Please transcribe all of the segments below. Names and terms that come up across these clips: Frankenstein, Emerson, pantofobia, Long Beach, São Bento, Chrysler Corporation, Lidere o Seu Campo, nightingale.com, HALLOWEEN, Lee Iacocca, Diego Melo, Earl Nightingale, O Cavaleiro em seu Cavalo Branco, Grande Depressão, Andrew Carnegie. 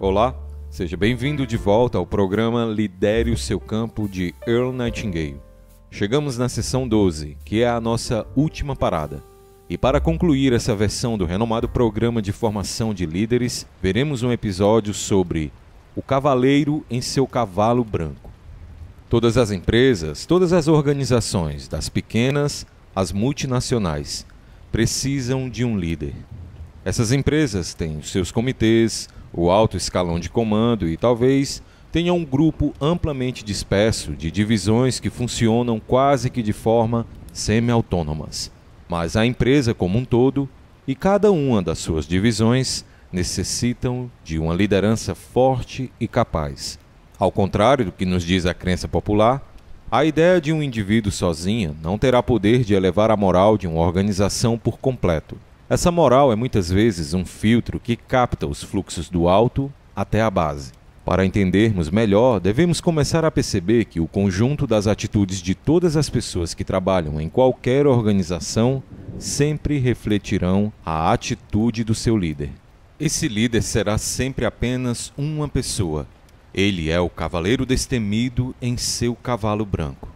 Olá, seja bem-vindo de volta ao programa Lidere o Seu Campo de Earl Nightingale. Chegamos na sessão 12, que é a nossa última parada. E para concluir essa versão do renomado programa de formação de líderes, veremos um episódio sobre o cavaleiro em seu cavalo branco. Todas as empresas, todas as organizações, das pequenas às multinacionais, precisam de um líder. Essas empresas têm os seus comitês, o alto escalão de comando e talvez tenham um grupo amplamente disperso de divisões que funcionam quase que de forma semi-autônomas. Mas a empresa como um todo e cada uma das suas divisões necessitam de uma liderança forte e capaz. Ao contrário do que nos diz a crença popular, a ideia de um indivíduo sozinho não terá poder de elevar a moral de uma organização por completo. Essa moral é muitas vezes um filtro que capta os fluxos do alto até a base. Para entendermos melhor, devemos começar a perceber que o conjunto das atitudes de todas as pessoas que trabalham em qualquer organização sempre refletirão a atitude do seu líder. Esse líder será sempre apenas uma pessoa. Ele é o cavaleiro destemido em seu cavalo branco.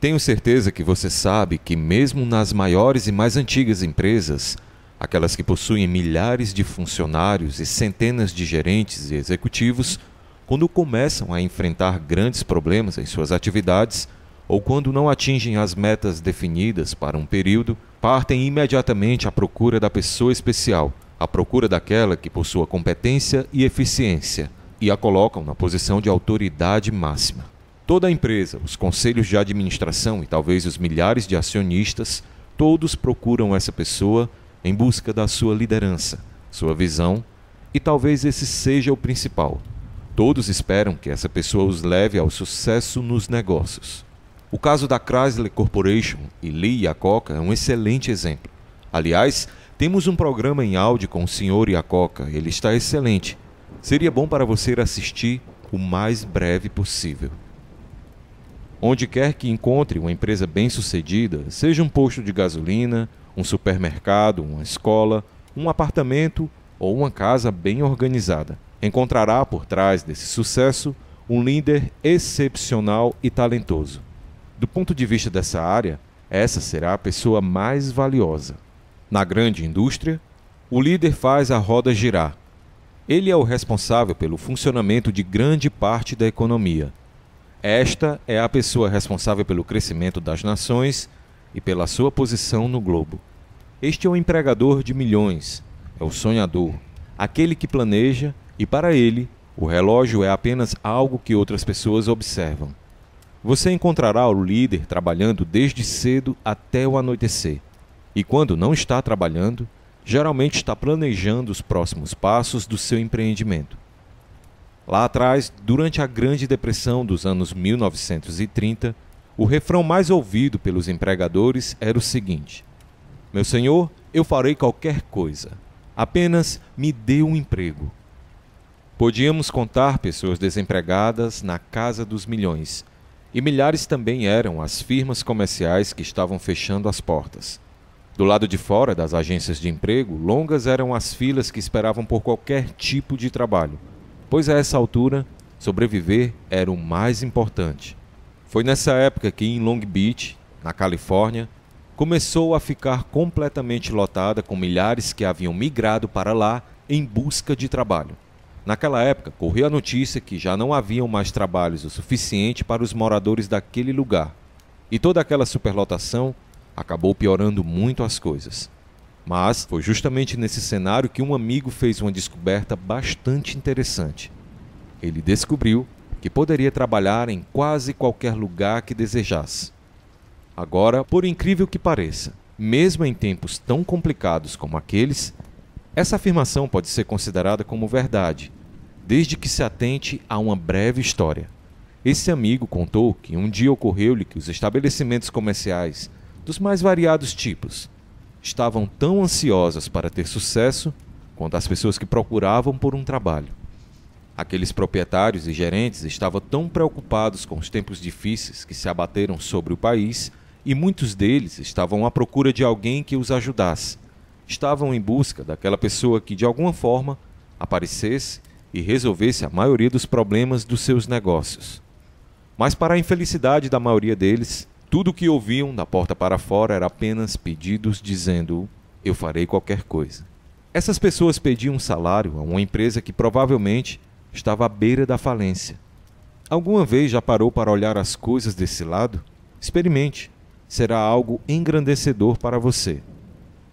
Tenho certeza que você sabe que mesmo nas maiores e mais antigas empresas, aquelas que possuem milhares de funcionários e centenas de gerentes e executivos, quando começam a enfrentar grandes problemas em suas atividades ou quando não atingem as metas definidas para um período, partem imediatamente à procura da pessoa especial, à procura daquela que possua competência e eficiência, e a colocam na posição de autoridade máxima. Toda a empresa, os conselhos de administração e talvez os milhares de acionistas, todos procuram essa pessoa em busca da sua liderança, sua visão, e talvez esse seja o principal. Todos esperam que essa pessoa os leve ao sucesso nos negócios. O caso da Chrysler Corporation e Lee Iacocca é um excelente exemplo. Aliás, temos um programa em áudio com o Sr. Iacocca, ele está excelente. Seria bom para você assistir o mais breve possível. Onde quer que encontre uma empresa bem-sucedida, seja um posto de gasolina, um supermercado, uma escola, um apartamento ou uma casa bem organizada, encontrará por trás desse sucesso um líder excepcional e talentoso. Do ponto de vista dessa área, essa será a pessoa mais valiosa. Na grande indústria, o líder faz a roda girar. Ele é o responsável pelo funcionamento de grande parte da economia. Esta é a pessoa responsável pelo crescimento das nações e pela sua posição no globo. Este é o empregador de milhões, é o sonhador, aquele que planeja e, para ele, o relógio é apenas algo que outras pessoas observam. Você encontrará o líder trabalhando desde cedo até o anoitecer. E quando não está trabalhando, geralmente está planejando os próximos passos do seu empreendimento. Lá atrás, durante a Grande Depressão dos anos 1930, o refrão mais ouvido pelos empregadores era o seguinte: "Meu senhor, eu farei qualquer coisa. Apenas me dê um emprego." Podíamos contar pessoas desempregadas na casa dos milhões. E milhares também eram as firmas comerciais que estavam fechando as portas. Do lado de fora das agências de emprego, longas eram as filas que esperavam por qualquer tipo de trabalho, pois a essa altura, sobreviver era o mais importante. Foi nessa época que, em Long Beach, na Califórnia, começou a ficar completamente lotada com milhares que haviam migrado para lá em busca de trabalho. Naquela época, correu a notícia que já não haviam mais trabalhos o suficiente para os moradores daquele lugar, e toda aquela superlotação acabou piorando muito as coisas. Mas foi justamente nesse cenário que um amigo fez uma descoberta bastante interessante. Ele descobriu que poderia trabalhar em quase qualquer lugar que desejasse. Agora, por incrível que pareça, mesmo em tempos tão complicados como aqueles, essa afirmação pode ser considerada como verdade, desde que se atente a uma breve história. Esse amigo contou que um dia ocorreu-lhe que os estabelecimentos comerciais, dos mais variados tipos, estavam tão ansiosos para ter sucesso quanto as pessoas que procuravam por um trabalho. Aqueles proprietários e gerentes estavam tão preocupados com os tempos difíceis que se abateram sobre o país e muitos deles estavam à procura de alguém que os ajudasse. Estavam em busca daquela pessoa que, de alguma forma, aparecesse e resolvesse a maioria dos problemas dos seus negócios. Mas para a infelicidade da maioria deles, tudo o que ouviam da porta para fora era apenas pedidos dizendo: eu farei qualquer coisa. Essas pessoas pediam um salário a uma empresa que provavelmente estava à beira da falência. Alguma vez já parou para olhar as coisas desse lado? Experimente, será algo engrandecedor para você.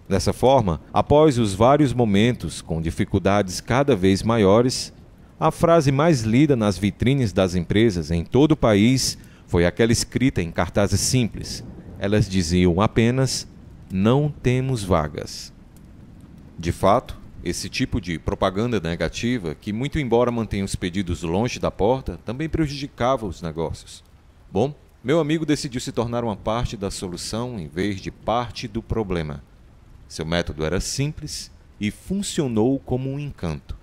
Dessa forma, após os vários momentos com dificuldades cada vez maiores, a frase mais lida nas vitrines das empresas em todo o país foi aquela escrita em cartazes simples. Elas diziam apenas: não temos vagas. De fato, esse tipo de propaganda negativa, que muito embora mantenha os pedidos longe da porta, também prejudicava os negócios. Bom, meu amigo decidiu se tornar uma parte da solução em vez de parte do problema. Seu método era simples e funcionou como um encanto.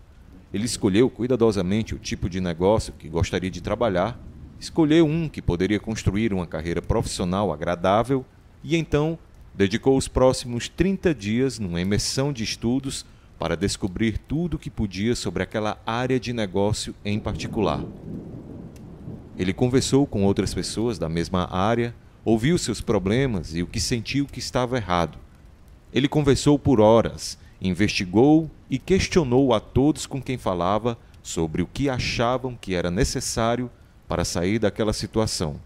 Ele escolheu cuidadosamente o tipo de negócio que gostaria de trabalhar, escolheu um que poderia construir uma carreira profissional agradável e então dedicou os próximos 30 dias numa imersão de estudos para descobrir tudo o que podia sobre aquela área de negócio em particular. Ele conversou com outras pessoas da mesma área, ouviu seus problemas e o que sentiu que estava errado. Ele conversou por horas, investigou e questionou a todos com quem falava sobre o que achavam que era necessário para sair daquela situação.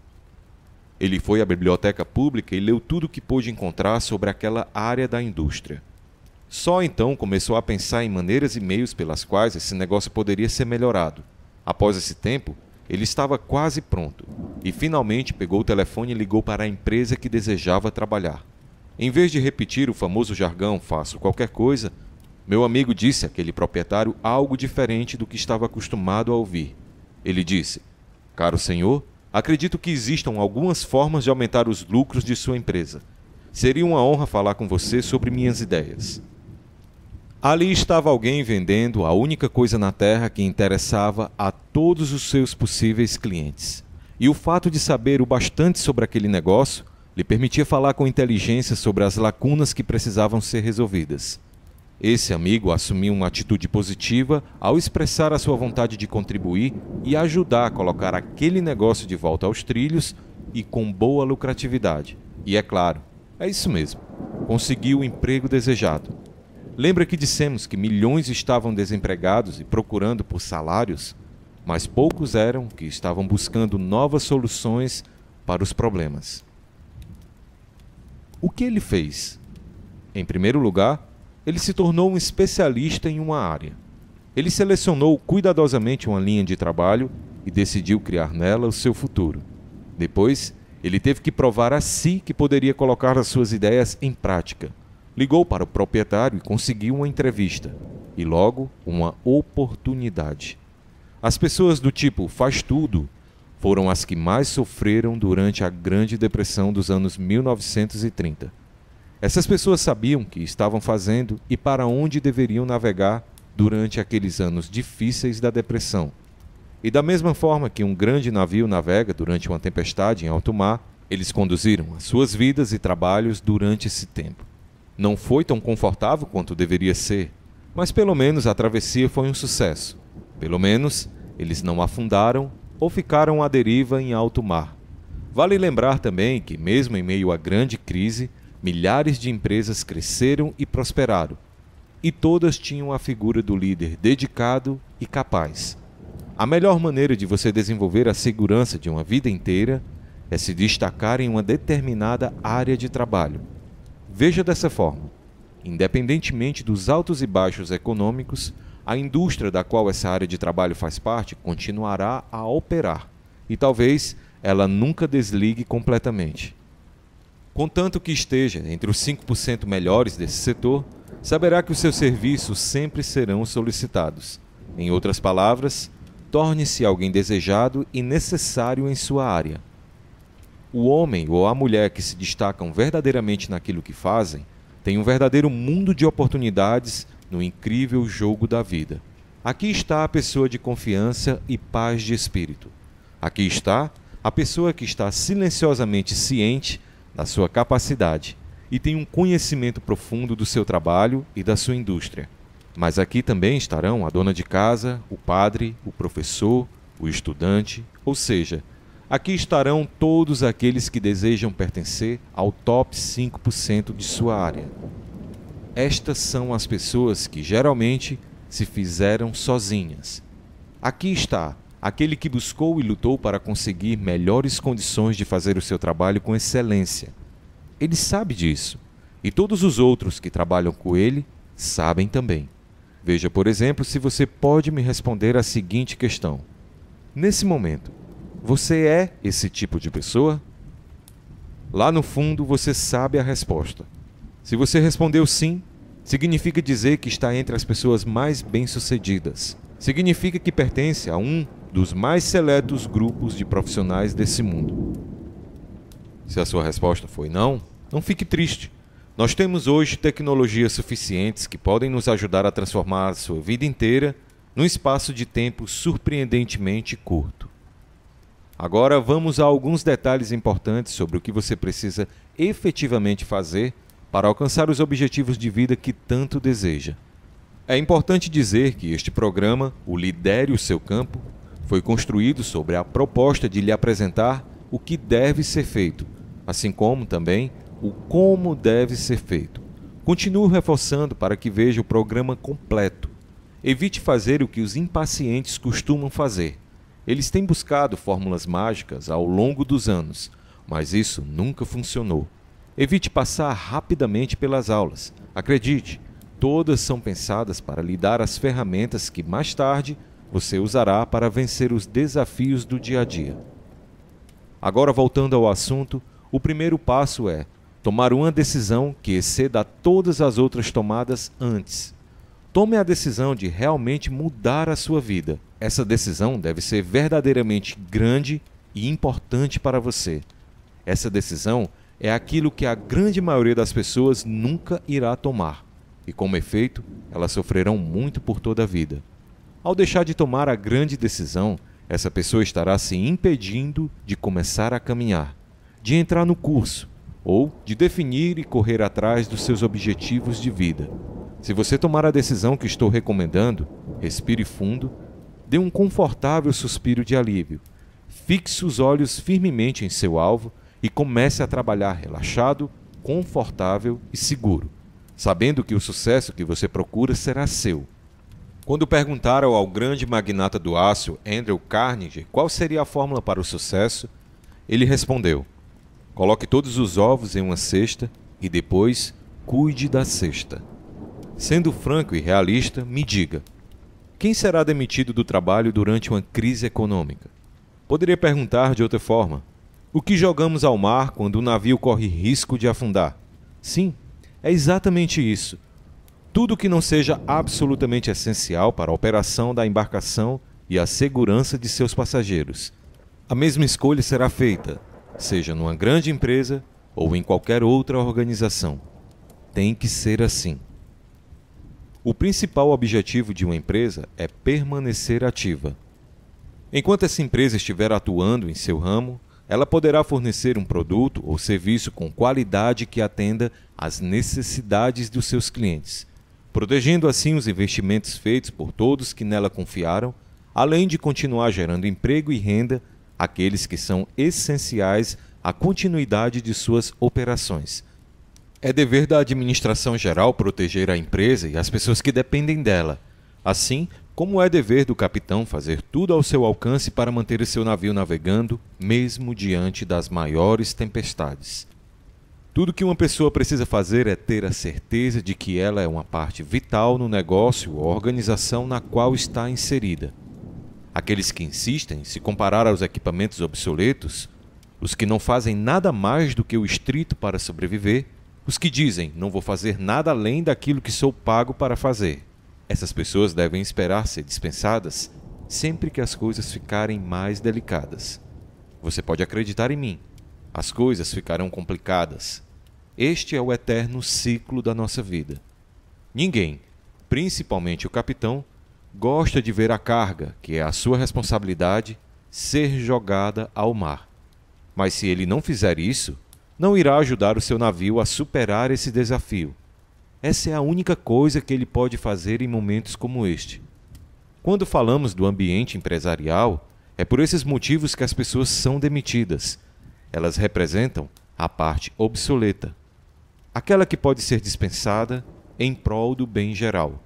Ele foi à biblioteca pública e leu tudo o que pôde encontrar sobre aquela área da indústria. Só então começou a pensar em maneiras e meios pelas quais esse negócio poderia ser melhorado. Após esse tempo, ele estava quase pronto e finalmente pegou o telefone e ligou para a empresa que desejava trabalhar. Em vez de repetir o famoso jargão "faço qualquer coisa", meu amigo disse àquele proprietário algo diferente do que estava acostumado a ouvir. Ele disse: "Caro senhor, acredito que existam algumas formas de aumentar os lucros de sua empresa. Seria uma honra falar com você sobre minhas ideias." Ali estava alguém vendendo a única coisa na terra que interessava a todos os seus possíveis clientes. E o fato de saber o bastante sobre aquele negócio lhe permitia falar com inteligência sobre as lacunas que precisavam ser resolvidas. Esse amigo assumiu uma atitude positiva ao expressar a sua vontade de contribuir e ajudar a colocar aquele negócio de volta aos trilhos e com boa lucratividade. E é claro, é isso mesmo, conseguiu o emprego desejado. Lembra que dissemos que milhões estavam desempregados e procurando por salários, mas poucos eram que estavam buscando novas soluções para os problemas. O que ele fez? Em primeiro lugar, ele se tornou um especialista em uma área. Ele selecionou cuidadosamente uma linha de trabalho e decidiu criar nela o seu futuro. Depois, ele teve que provar a si que poderia colocar as suas ideias em prática. Ligou para o proprietário e conseguiu uma entrevista, e logo uma oportunidade. As pessoas do tipo "faz tudo" foram as que mais sofreram durante a Grande Depressão dos anos 1930. Essas pessoas sabiam o que estavam fazendo e para onde deveriam navegar durante aqueles anos difíceis da depressão. E da mesma forma que um grande navio navega durante uma tempestade em alto mar, eles conduziram as suas vidas e trabalhos durante esse tempo. Não foi tão confortável quanto deveria ser, mas pelo menos a travessia foi um sucesso. Pelo menos eles não afundaram ou ficaram à deriva em alto mar. Vale lembrar também que, mesmo em meio à grande crise, milhares de empresas cresceram e prosperaram, e todas tinham a figura do líder dedicado e capaz. A melhor maneira de você desenvolver a segurança de uma vida inteira é se destacar em uma determinada área de trabalho. Veja dessa forma: independentemente dos altos e baixos econômicos, a indústria da qual essa área de trabalho faz parte continuará a operar, e talvez ela nunca desligue completamente. Contanto que esteja entre os 5% melhores desse setor, saberá que os seus serviços sempre serão solicitados. Em outras palavras, torne-se alguém desejado e necessário em sua área. O homem ou a mulher que se destacam verdadeiramente naquilo que fazem tem um verdadeiro mundo de oportunidades no incrível jogo da vida. Aqui está a pessoa de confiança e paz de espírito. Aqui está a pessoa que está silenciosamente ciente da sua capacidade e tem um conhecimento profundo do seu trabalho e da sua indústria. Mas aqui também estarão a dona de casa, o padre, o professor, o estudante, ou seja, aqui estarão todos aqueles que desejam pertencer ao top 5% de sua área. Estas são as pessoas que geralmente se fizeram sozinhas. Aqui está aquele que buscou e lutou para conseguir melhores condições de fazer o seu trabalho com excelência. Ele sabe disso, e todos os outros que trabalham com ele sabem também. Veja, por exemplo, se você pode me responder a seguinte questão. Nesse momento, você é esse tipo de pessoa? Lá no fundo, você sabe a resposta. Se você respondeu sim, significa dizer que está entre as pessoas mais bem-sucedidas. Significa que pertence a um dos mais seletos grupos de profissionais desse mundo. Se a sua resposta foi não, não fique triste. Nós temos hoje tecnologias suficientes que podem nos ajudar a transformar a sua vida inteira num espaço de tempo surpreendentemente curto. Agora vamos a alguns detalhes importantes sobre o que você precisa efetivamente fazer para alcançar os objetivos de vida que tanto deseja. É importante dizer que este programa, o Lidere o Seu Campo, foi construído sobre a proposta de lhe apresentar o que deve ser feito, assim como também o como deve ser feito. Continuo reforçando para que veja o programa completo. Evite fazer o que os impacientes costumam fazer. Eles têm buscado fórmulas mágicas ao longo dos anos, mas isso nunca funcionou. Evite passar rapidamente pelas aulas. Acredite, todas são pensadas para lhe dar as ferramentas que mais tarde você usará para vencer os desafios do dia a dia. Agora, voltando ao assunto, o primeiro passo é tomar uma decisão que exceda todas as outras tomadas antes. Tome a decisão de realmente mudar a sua vida. Essa decisão deve ser verdadeiramente grande e importante para você. Essa decisão é aquilo que a grande maioria das pessoas nunca irá tomar. E como efeito, elas sofrerão muito por toda a vida. Ao deixar de tomar a grande decisão, essa pessoa estará se impedindo de começar a caminhar, de entrar no curso, ou de definir e correr atrás dos seus objetivos de vida. Se você tomar a decisão que estou recomendando, respire fundo, dê um confortável suspiro de alívio, fixe os olhos firmemente em seu alvo e comece a trabalhar relaxado, confortável e seguro, sabendo que o sucesso que você procura será seu. Quando perguntaram ao grande magnata do aço, Andrew Carnegie, qual seria a fórmula para o sucesso, ele respondeu: coloque todos os ovos em uma cesta e depois cuide da cesta. Sendo franco e realista, me diga, quem será demitido do trabalho durante uma crise econômica? Poderia perguntar de outra forma: o que jogamos ao mar quando o navio corre risco de afundar? Sim, é exatamente isso. Tudo que não seja absolutamente essencial para a operação da embarcação e a segurança de seus passageiros. A mesma escolha será feita, seja numa grande empresa ou em qualquer outra organização. Tem que ser assim. O principal objetivo de uma empresa é permanecer ativa. Enquanto essa empresa estiver atuando em seu ramo, ela poderá fornecer um produto ou serviço com qualidade que atenda às necessidades dos seus clientes, protegendo assim os investimentos feitos por todos que nela confiaram, além de continuar gerando emprego e renda àqueles que são essenciais à continuidade de suas operações. É dever da administração geral proteger a empresa e as pessoas que dependem dela, assim como é dever do capitão fazer tudo ao seu alcance para manter o seu navio navegando, mesmo diante das maiores tempestades. Tudo que uma pessoa precisa fazer é ter a certeza de que ela é uma parte vital no negócio ou organização na qual está inserida. Aqueles que insistem em se comparar aos equipamentos obsoletos, os que não fazem nada mais do que o estrito para sobreviver, os que dizem, não vou fazer nada além daquilo que sou pago para fazer. Essas pessoas devem esperar ser dispensadas sempre que as coisas ficarem mais delicadas. Você pode acreditar em mim, as coisas ficarão complicadas. Este é o eterno ciclo da nossa vida. Ninguém, principalmente o capitão, gosta de ver a carga, que é a sua responsabilidade, ser jogada ao mar. Mas se ele não fizer isso, não irá ajudar o seu navio a superar esse desafio. Essa é a única coisa que ele pode fazer em momentos como este. Quando falamos do ambiente empresarial, é por esses motivos que as pessoas são demitidas. Elas representam a parte obsoleta, aquela que pode ser dispensada em prol do bem geral.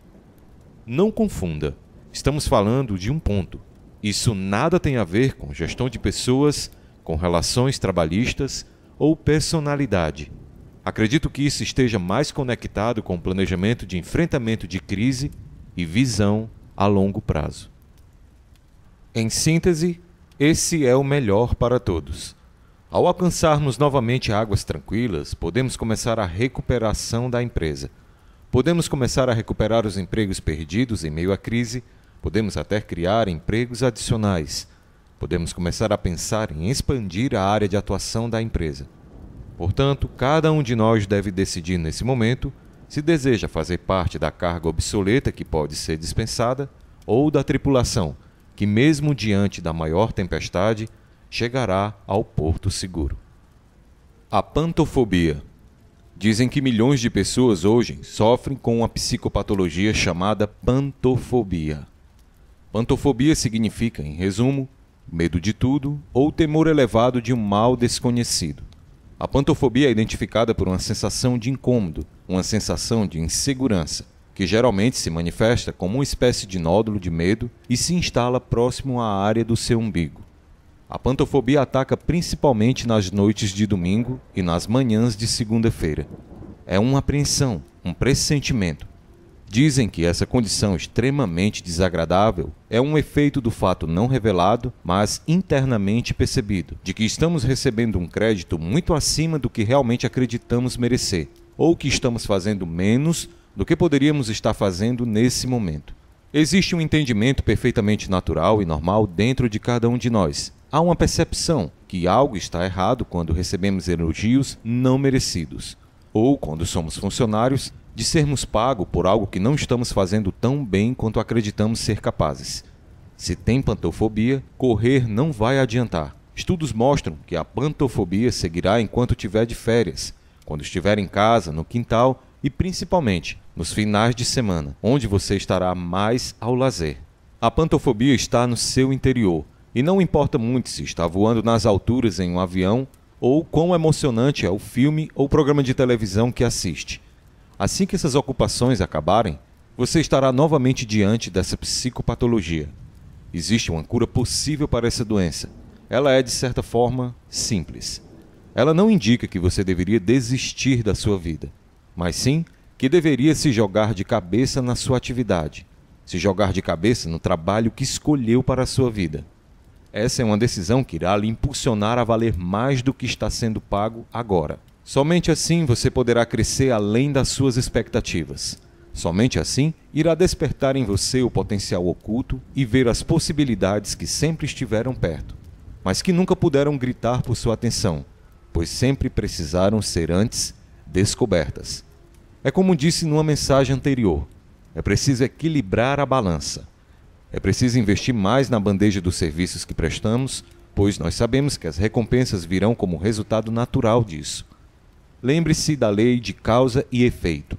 Não confunda, estamos falando de um ponto. Isso nada tem a ver com gestão de pessoas, com relações trabalhistas ou personalidade. Acredito que isso esteja mais conectado com o planejamento de enfrentamento de crise e visão a longo prazo. Em síntese, esse é o melhor para todos. Ao alcançarmos novamente águas tranquilas, podemos começar a recuperação da empresa. Podemos começar a recuperar os empregos perdidos em meio à crise, podemos até criar empregos adicionais. Podemos começar a pensar em expandir a área de atuação da empresa. Portanto, cada um de nós deve decidir nesse momento se deseja fazer parte da carga obsoleta que pode ser dispensada ou da tripulação, que mesmo diante da maior tempestade, chegará ao porto seguro. A pantofobia. Dizem que milhões de pessoas hoje sofrem com uma psicopatologia chamada pantofobia. Pantofobia significa, em resumo, medo de tudo ou temor elevado de um mal desconhecido. A pantofobia é identificada por uma sensação de incômodo, uma sensação de insegurança, que geralmente se manifesta como uma espécie de nódulo de medo e se instala próximo à área do seu umbigo. A pantofobia ataca principalmente nas noites de domingo e nas manhãs de segunda-feira. É uma apreensão, um pressentimento. Dizem que essa condição extremamente desagradável é um efeito do fato não revelado, mas internamente percebido, de que estamos recebendo um crédito muito acima do que realmente acreditamos merecer, ou que estamos fazendo menos do que poderíamos estar fazendo nesse momento. Existe um entendimento perfeitamente natural e normal dentro de cada um de nós. Há uma percepção que algo está errado quando recebemos elogios não merecidos, ou quando somos funcionários, de sermos pagos por algo que não estamos fazendo tão bem quanto acreditamos ser capazes. Se tem pantofobia, correr não vai adiantar. Estudos mostram que a pantofobia seguirá enquanto estiver de férias, quando estiver em casa, no quintal e principalmente nos finais de semana, onde você estará mais ao lazer. A pantofobia está no seu interior e não importa muito se está voando nas alturas em um avião ou quão emocionante é o filme ou programa de televisão que assiste. Assim que essas ocupações acabarem, você estará novamente diante dessa psicopatologia. Existe uma cura possível para essa doença. Ela é, de certa forma, simples. Ela não indica que você deveria desistir da sua vida, mas sim que deveria se jogar de cabeça na sua atividade, se jogar de cabeça no trabalho que escolheu para a sua vida. Essa é uma decisão que irá lhe impulsionar a valer mais do que está sendo pago agora. Somente assim você poderá crescer além das suas expectativas. Somente assim irá despertar em você o potencial oculto e ver as possibilidades que sempre estiveram perto, mas que nunca puderam gritar por sua atenção, pois sempre precisaram ser antes descobertas. É como disse numa mensagem anterior, é preciso equilibrar a balança. É preciso investir mais na bandeja dos serviços que prestamos, pois nós sabemos que as recompensas virão como resultado natural disso. Lembre-se da lei de causa e efeito.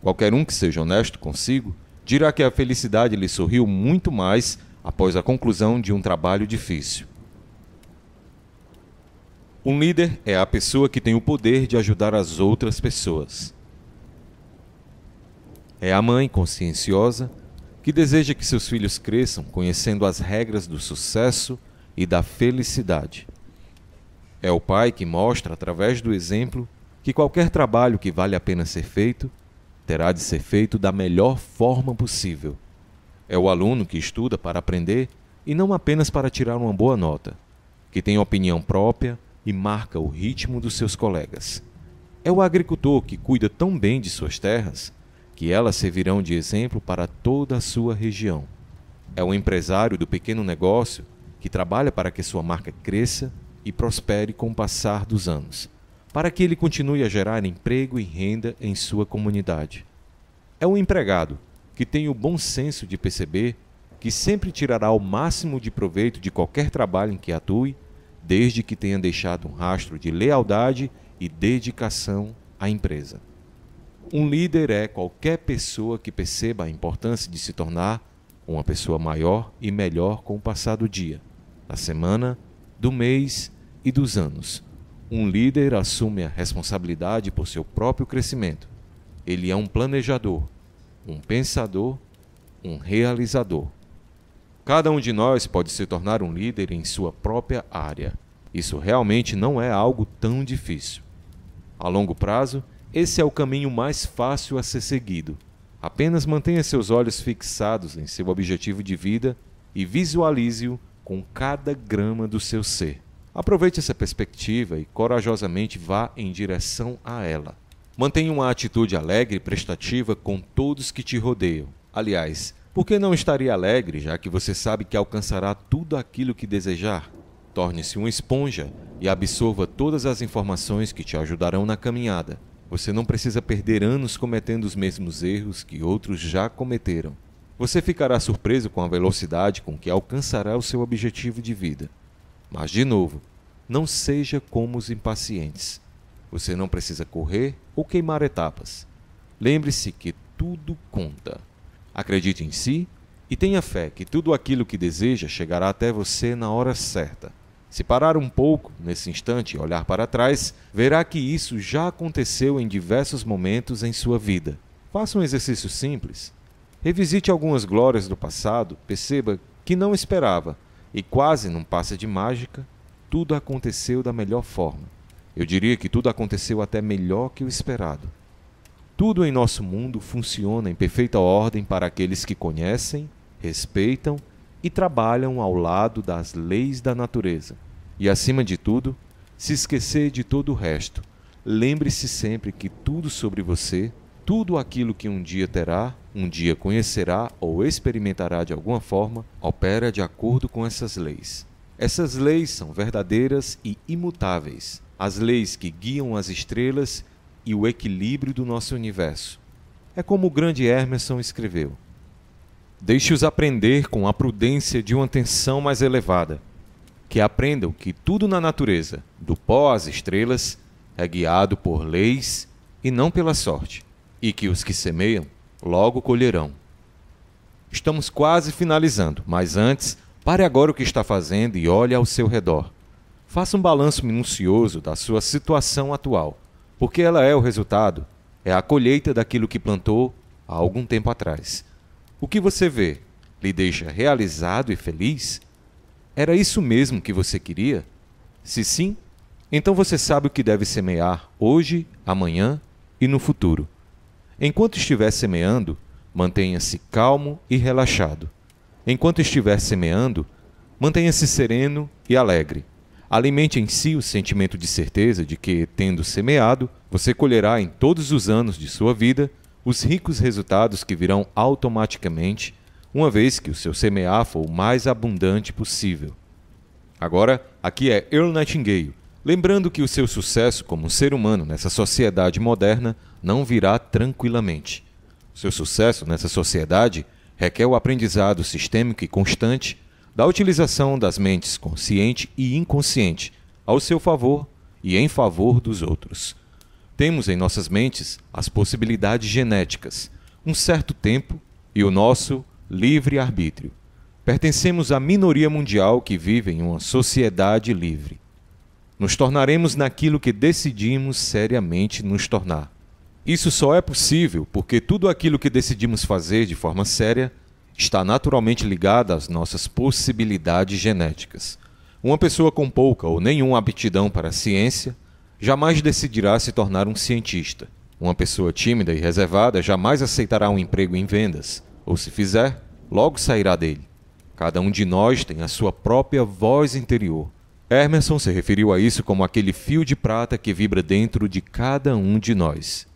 Qualquer um que seja honesto consigo dirá que a felicidade lhe sorriu muito mais após a conclusão de um trabalho difícil. Um líder é a pessoa que tem o poder de ajudar as outras pessoas. É a mãe conscienciosa que deseja que seus filhos cresçam conhecendo as regras do sucesso e da felicidade. É o pai que mostra, através do exemplo, que qualquer trabalho que vale a pena ser feito, terá de ser feito da melhor forma possível. É o aluno que estuda para aprender e não apenas para tirar uma boa nota, que tem opinião própria e marca o ritmo dos seus colegas. É o agricultor que cuida tão bem de suas terras que elas servirão de exemplo para toda a sua região. É o empresário do pequeno negócio que trabalha para que sua marca cresça e prospere com o passar dos anos, para que ele continue a gerar emprego e renda em sua comunidade. É um empregado que tem o bom senso de perceber que sempre tirará o máximo de proveito de qualquer trabalho em que atue, desde que tenha deixado um rastro de lealdade e dedicação à empresa. Um líder é qualquer pessoa que perceba a importância de se tornar uma pessoa maior e melhor com o passar do dia, da semana, do mês e dos anos. Um líder assume a responsabilidade por seu próprio crescimento. Ele é um planejador, um pensador, um realizador. Cada um de nós pode se tornar um líder em sua própria área. Isso realmente não é algo tão difícil. A longo prazo, esse é o caminho mais fácil a ser seguido. Apenas mantenha seus olhos fixados em seu objetivo de vida e visualize-o com cada grama do seu ser. Aproveite essa perspectiva e corajosamente vá em direção a ela. Mantenha uma atitude alegre e prestativa com todos que te rodeiam. Aliás, por que não estaria alegre, já que você sabe que alcançará tudo aquilo que desejar? Torne-se uma esponja e absorva todas as informações que te ajudarão na caminhada. Você não precisa perder anos cometendo os mesmos erros que outros já cometeram. Você ficará surpreso com a velocidade com que alcançará o seu objetivo de vida. Mas, de novo, não seja como os impacientes. Você não precisa correr ou queimar etapas. Lembre-se que tudo conta. Acredite em si e tenha fé que tudo aquilo que deseja chegará até você na hora certa. Se parar um pouco nesse instante e olhar para trás, verá que isso já aconteceu em diversos momentos em sua vida. Faça um exercício simples. Revisite algumas glórias do passado, perceba que não esperava e quase num passe de mágica, tudo aconteceu da melhor forma. Eu diria que tudo aconteceu até melhor que o esperado. Tudo em nosso mundo funciona em perfeita ordem para aqueles que conhecem, respeitam e trabalham ao lado das leis da natureza. E, acima de tudo, se esquecer de todo o resto. Lembre-se sempre que tudo sobre você, tudo aquilo que um dia terá, um dia conhecerá ou experimentará de alguma forma, opera de acordo com essas leis. Essas leis são verdadeiras e imutáveis, as leis que guiam as estrelas e o equilíbrio do nosso universo. É como o grande Emerson escreveu: deixe-os aprender com a prudência de uma tensão mais elevada, que aprendam que tudo na natureza, do pó às estrelas, é guiado por leis e não pela sorte, e que os que semeiam logo colherão. Estamos quase finalizando, mas antes, pare agora o que está fazendo e olhe ao seu redor. Faça um balanço minucioso da sua situação atual, porque ela é o resultado, é a colheita daquilo que plantou há algum tempo atrás. O que você vê lhe deixa realizado e feliz? Era isso mesmo que você queria? Se sim, então você sabe o que deve semear hoje, amanhã e no futuro. Enquanto estiver semeando, mantenha-se calmo e relaxado. Enquanto estiver semeando, mantenha-se sereno e alegre. Alimente em si o sentimento de certeza de que, tendo semeado, você colherá em todos os anos de sua vida os ricos resultados que virão automaticamente, uma vez que o seu semear for o mais abundante possível. Agora, aqui é Earl Nightingale, lembrando que o seu sucesso como ser humano nessa sociedade moderna não virá tranquilamente. Seu sucesso nessa sociedade requer o aprendizado sistêmico e constante da utilização das mentes consciente e inconsciente ao seu favor e em favor dos outros. Temos em nossas mentes as possibilidades genéticas, um certo tempo e o nosso livre-arbítrio. Pertencemos à minoria mundial que vive em uma sociedade livre. Nos tornaremos naquilo que decidimos seriamente nos tornar. Isso só é possível porque tudo aquilo que decidimos fazer de forma séria está naturalmente ligado às nossas possibilidades genéticas. Uma pessoa com pouca ou nenhuma aptidão para a ciência jamais decidirá se tornar um cientista. Uma pessoa tímida e reservada jamais aceitará um emprego em vendas, ou se fizer, logo sairá dele. Cada um de nós tem a sua própria voz interior. Emerson se referiu a isso como aquele fio de prata que vibra dentro de cada um de nós.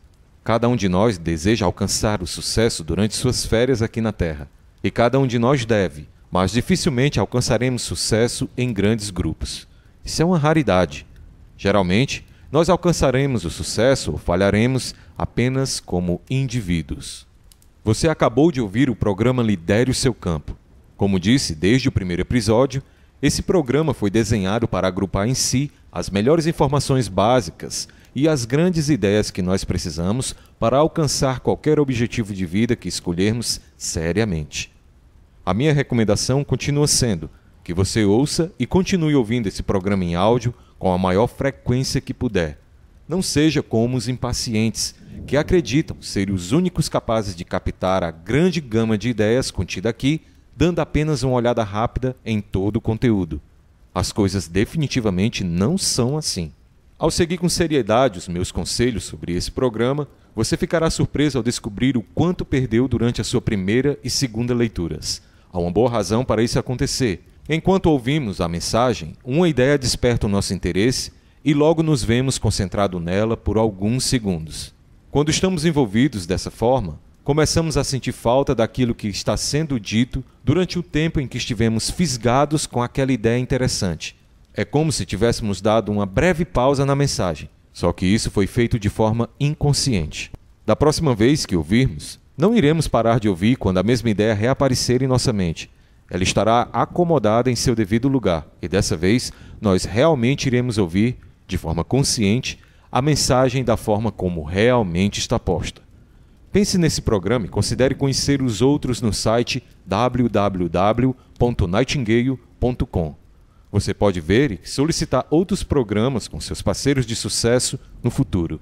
Cada um de nós deseja alcançar o sucesso durante suas férias aqui na Terra, e cada um de nós deve, mas dificilmente alcançaremos sucesso em grandes grupos. Isso é uma raridade. Geralmente, nós alcançaremos o sucesso ou falharemos apenas como indivíduos. Você acabou de ouvir o programa Lidere o Seu Campo. Como disse desde o primeiro episódio, esse programa foi desenhado para agrupar em si as melhores informações básicas e as grandes ideias que nós precisamos para alcançar qualquer objetivo de vida que escolhermos seriamente. A minha recomendação continua sendo que você ouça e continue ouvindo esse programa em áudio com a maior frequência que puder. Não seja como os impacientes, que acreditam ser os únicos capazes de captar a grande gama de ideias contida aqui, dando apenas uma olhada rápida em todo o conteúdo. As coisas definitivamente não são assim. Ao seguir com seriedade os meus conselhos sobre esse programa, você ficará surpreso ao descobrir o quanto perdeu durante a sua primeira e segunda leituras. Há uma boa razão para isso acontecer. Enquanto ouvimos a mensagem, uma ideia desperta o nosso interesse e logo nos vemos concentrados nela por alguns segundos. Quando estamos envolvidos dessa forma, começamos a sentir falta daquilo que está sendo dito durante o tempo em que estivemos fisgados com aquela ideia interessante. É como se tivéssemos dado uma breve pausa na mensagem, só que isso foi feito de forma inconsciente. Da próxima vez que ouvirmos, não iremos parar de ouvir quando a mesma ideia reaparecer em nossa mente. Ela estará acomodada em seu devido lugar e dessa vez nós realmente iremos ouvir, de forma consciente, a mensagem da forma como realmente está posta. Pense nesse programa e considere conhecer os outros no site www.nightingale.com. Você pode ver e solicitar outros programas com seus parceiros de sucesso no futuro.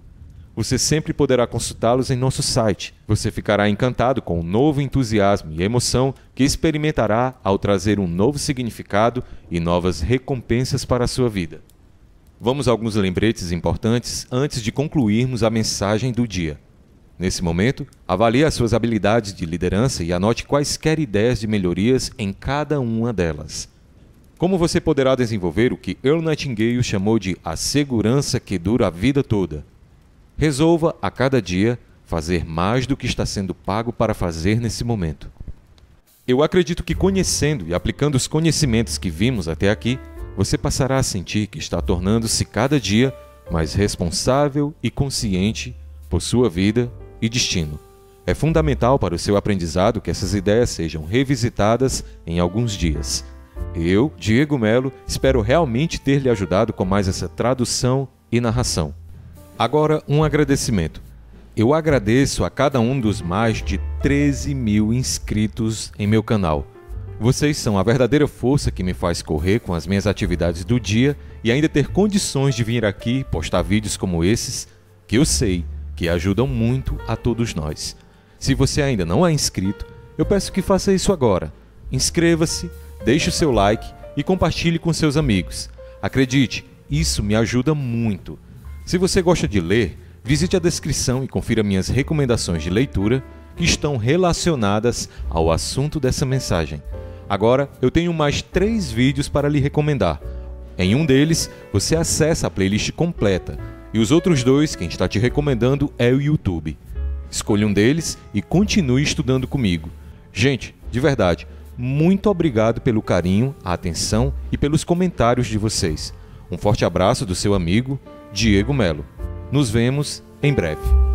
Você sempre poderá consultá-los em nosso site. Você ficará encantado com o novo entusiasmo e emoção que experimentará ao trazer um novo significado e novas recompensas para a sua vida. Vamos a alguns lembretes importantes antes de concluirmos a mensagem do dia. Nesse momento, avalie as suas habilidades de liderança e anote quaisquer ideias de melhorias em cada uma delas. Como você poderá desenvolver o que Earl Nightingale chamou de a segurança que dura a vida toda? Resolva, a cada dia, fazer mais do que está sendo pago para fazer nesse momento. Eu acredito que conhecendo e aplicando os conhecimentos que vimos até aqui, você passará a sentir que está tornando-se cada dia mais responsável e consciente por sua vida e destino. É fundamental para o seu aprendizado que essas ideias sejam revisitadas em alguns dias. Eu, Diego Melo, espero realmente ter lhe ajudado com mais essa tradução e narração. Agora, um agradecimento. Eu agradeço a cada um dos mais de 13 mil inscritos em meu canal. Vocês são a verdadeira força que me faz correr com as minhas atividades do dia e ainda ter condições de vir aqui postar vídeos como esses, que eu sei que ajudam muito a todos nós. Se você ainda não é inscrito, eu peço que faça isso agora. Inscreva-se, deixe o seu like e compartilhe com seus amigos. Acredite, isso me ajuda muito. Se você gosta de ler, visite a descrição e confira minhas recomendações de leitura que estão relacionadas ao assunto dessa mensagem. Agora, eu tenho mais 3 vídeos para lhe recomendar. Em um deles, você acessa a playlist completa, e os outros 2, quem está te recomendando é o YouTube. Escolha um deles e continue estudando comigo. Gente, de verdade, muito obrigado pelo carinho, a atenção e pelos comentários de vocês. Um forte abraço do seu amigo, Diego Melo. Nos vemos em breve.